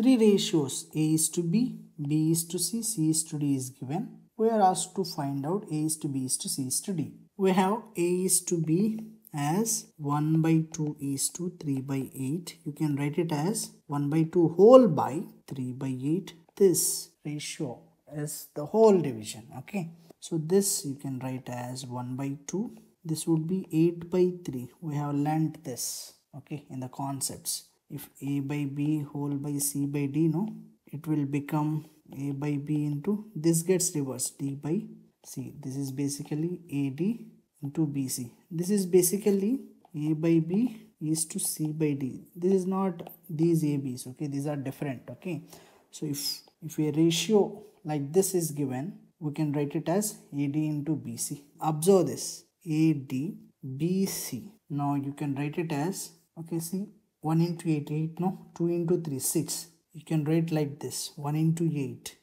Three ratios, A is to B, B is to C, C is to D is given. We are asked to find out A is to B is to C is to D. We have A is to B as 1 by 2 is to 3 by 8. You can write it as 1 by 2 whole by 3 by 8. This ratio is the whole division. Okay. So this you can write as 1 by 2. This would be 8 by 3. We have learnt this. Okay. In the concepts. If A by B whole by C by D, no. It will become A by B into. This gets reversed. D by C. This is basically AD into BC. This is basically A by B is to C by D. This is not these ABs, okay, these are different, okay. So if a ratio like this is given, we can write it as AD into BC. Observe this, AD BC. Now you can write it as, okay, see, 1 into 8, 8, no, 2 into 3, 6. You can write like this, 1 into 8,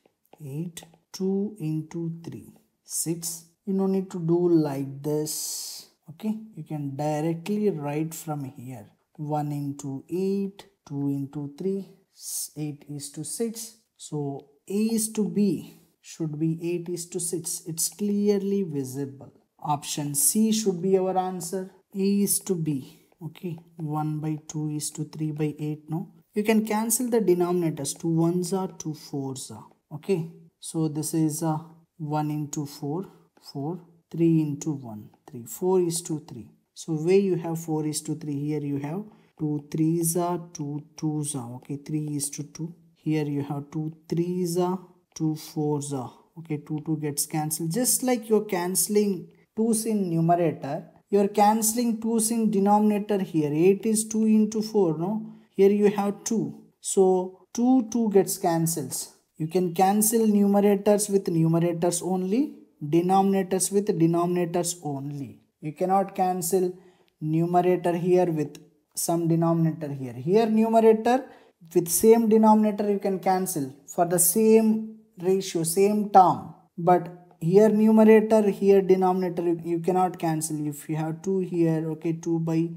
8, 2 into 3, 6. You don't need to do like this, okay. You can directly write from here. 1 into 8, 2 into 3, 8 is to 6. So A is to B should be 8 is to 6. It's clearly visible. Option C should be our answer. A is to B, okay. 1 by 2 is to 3 by 8, no. You can cancel the denominators. 2 ones are, 2 fours are, okay. So this is 1 into 4. 4, 3 into 1, 3, 4 is to 3. So where you have 4 is to 3, here you have 2 3s are, 2 2s are, okay, 3 is to 2. Here you have 2 3s are, 2 4s are, okay, 2 2 gets cancelled. Just like you are cancelling 2's in numerator, you are cancelling 2's in denominator here. 8 is 2 into 4, no? Here you have 2. So 2 2 gets cancels. You can cancel numerators with numerators only. Denominators with denominators only. You cannot cancel numerator here with some denominator here. Here numerator with same denominator you can cancel for the same ratio, same term. But here numerator, here denominator you cannot cancel. If you have 2 here, okay, 2 by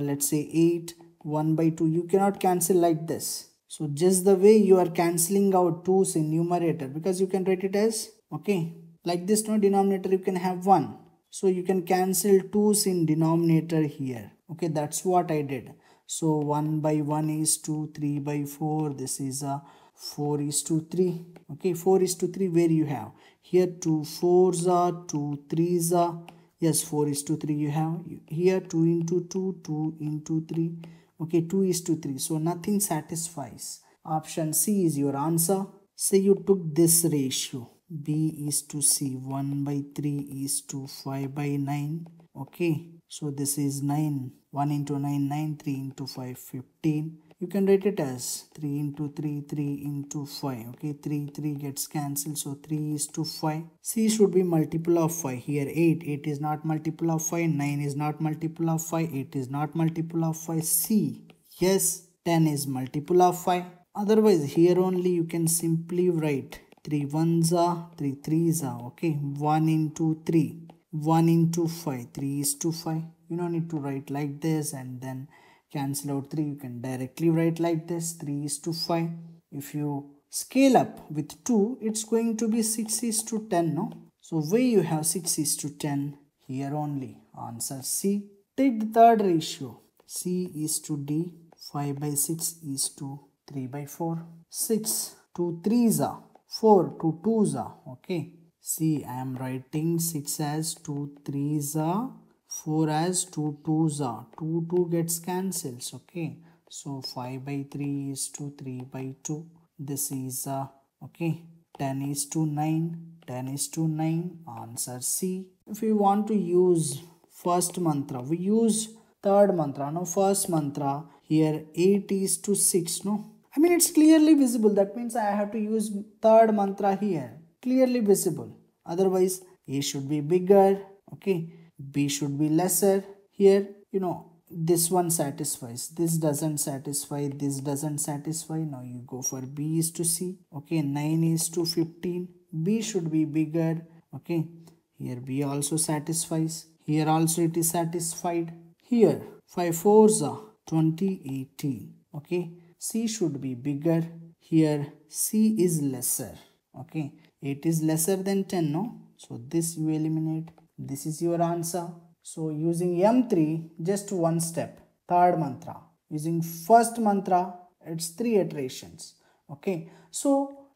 let's say 8, 1 by 2, you cannot cancel like this. So just the way you are cancelling out 2's in numerator, because you can write it as, okay, like this, no, denominator you can have 1. So you can cancel 2's in denominator here. Okay, that's what I did. So 1 by 1 is 2, 3 by 4. This is a 4 is to 3. Okay, 4 is to 3 where you have. Here 2 4's are, 2 3's are. Yes, 4 is to 3 you have. Here 2 into 2, 2 into 3. Okay, 2 is to 3. So nothing satisfies. Option C is your answer. Say you took this ratio. B is to C, 1 by 3 is to 5 by 9, okay, so this is 9, 1 into 9, 9, 3 into 5, 15, you can write it as 3 into 3, 3 into 5, okay, 3, 3 gets cancelled, so 3 is to 5, C should be multiple of 5, here 8, 8 is not multiple of 5, 9 is not multiple of 5, 8 is not multiple of 5, C, yes, 10 is multiple of 5, otherwise here only you can simply write 3 1s are, 3 3s are, okay, 1 into 3, 1 into 5, 3 is to 5. You don't need to write like this and then cancel out 3. You can directly write like this, 3 is to 5. If you scale up with 2, it's going to be 6 is to 10, no? So where you have 6 is to 10, here only. Answer C. Take the third ratio. C is to D, 5 by 6 is to 3 by 4. 6 to 3s are. 4 to 2s are, okay. See, I am writing 6 as 2 3s are, 4 as 2 2s are. 2 2 gets cancels, okay. So 5 by 3 is to 3 by 2. This is, okay, 10 is to 9, 10 is to 9. Answer C. If we want to use first mantra, we use third mantra, no, first mantra. Here 8 is to 6, no. I mean, it's clearly visible. That means I have to use third mantra here. Clearly visible. Otherwise, A should be bigger. Okay. B should be lesser. Here, you know, this one satisfies. This doesn't satisfy. This doesn't satisfy. Now you go for B is to C. Okay. 9 is to 15. B should be bigger. Okay. Here B also satisfies. Here also it is satisfied. Here, 5 4s are 20, 18. Okay. C should be bigger. Here C is lesser. Okay, 8 is lesser than 10, no? So this you eliminate. This is your answer. So using M3, just one step. Third mantra. Using first mantra, it's 3 iterations. Okay, so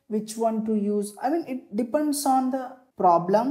which one to use? I mean, it depends on the problem,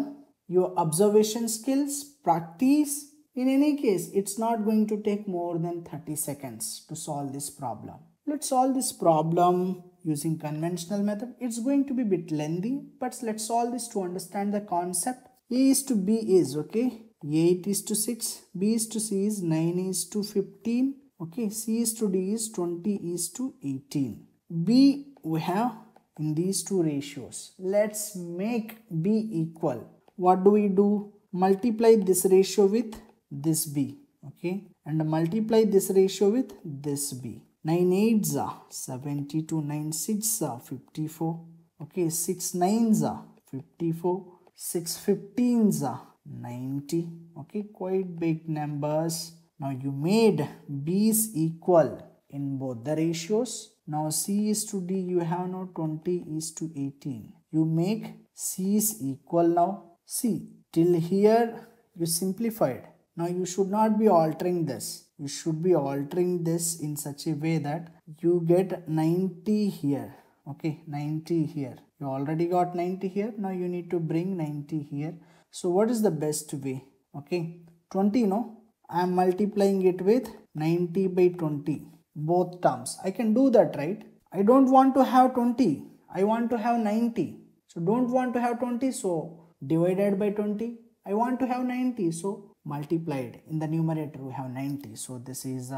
your observation skills, practice. In any case, it's not going to take more than 30 seconds to solve this problem. Let's solve this problem using conventional method. It's going to be a bit lengthy, but let's solve this to understand the concept. A is to B is, okay, 8 is to 6, B is to C is 9 is to 15, okay, C is to D is 20 is to 18. B we have in these two ratios. Let's make B equal. What do we do? Multiply this ratio with this B, okay, and multiply this ratio with this B. 9 8s are 72, 9 6 are 54, okay, 6 9s are 54, 6 15s are 90, okay, quite big numbers. Now you made B's equal in both the ratios. Now C is to D you have now 20 is to 18. You make C is equal now. C till here you simplified. Now you should not be altering this. You should be altering this in such a way that you get 90 here. Okay, 90 here. You already got 90 here. Now you need to bring 90 here. So what is the best way? Okay, 20, no? I am multiplying it with 90 by 20. Both terms. I can do that, right? I don't want to have 20. I want to have 90. So don't want to have 20. So divided by 20. I want to have 90. So multiplied in the numerator we have 90. So this is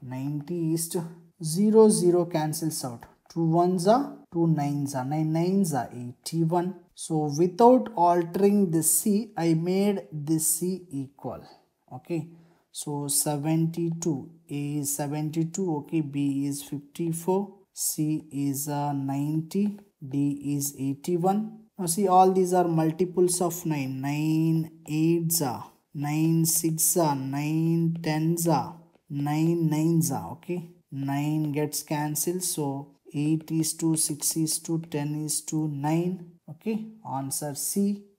90 is to 0, 0 cancels out. 2 1s are 2 9s are 9 9s are 81. So without altering this C, I made this C equal. Okay. So 72, A is 72, okay, B is 54, C is 90, D is 81. Now see, all these are multiples of 9, 9 8s are, 9 6s are, 9 10s are, 9 9s are, okay, 9 gets cancelled, so 8 is to 6 is to 10 is to 9, okay, answer C.